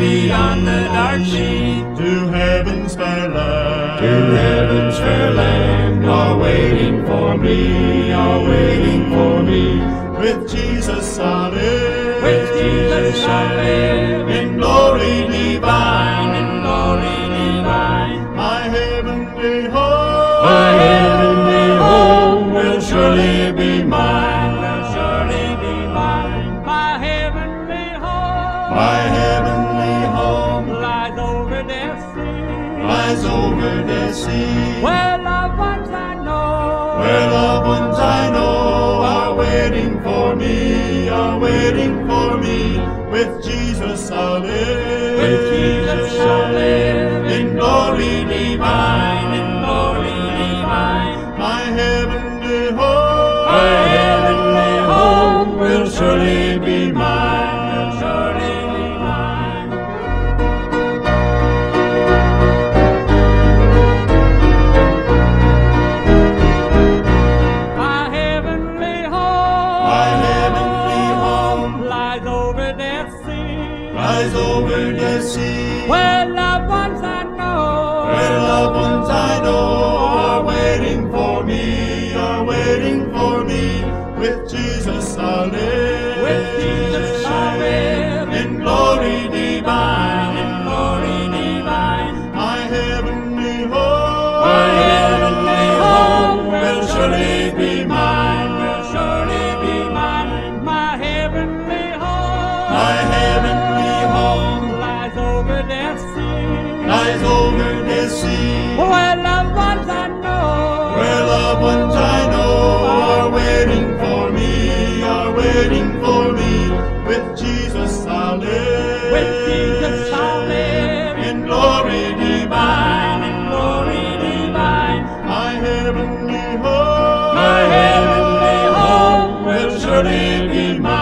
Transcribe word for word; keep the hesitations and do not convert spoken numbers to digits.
beyond the dark sea, to heaven's fair land, to heaven's fair land, are waiting for me, are waiting for me, with Jesus I live, with Jesus I live, in glory divine, in glory divine, my heavenly home, my heavenly home will surely be mine, will surely be mine, my heavenly home, my heavenly home lies over the sea, lies over the sea, where loved ones I know, where loved ones I know are waiting for me, are waiting for me, with Jesus I live, with Jesus I live, in glory divine, in glory divine, my heavenly home, my heavenly home will surely be mine. Lies over the sea, where loved ones I know, where loved ones I know are waiting for me, are waiting for me, with Jesus I live, with Jesus I live, in glory divine, in glory divine, my heavenly home, my heavenly home will surely be mine, will surely be mine, my heavenly home, my heavenly lies over the sea, where loved ones I know, where loved ones I know are waiting for me, are waiting for me, with Jesus I live, with Jesus I live, in glory divine, in glory divine, my heavenly home, my heavenly home will surely be mine.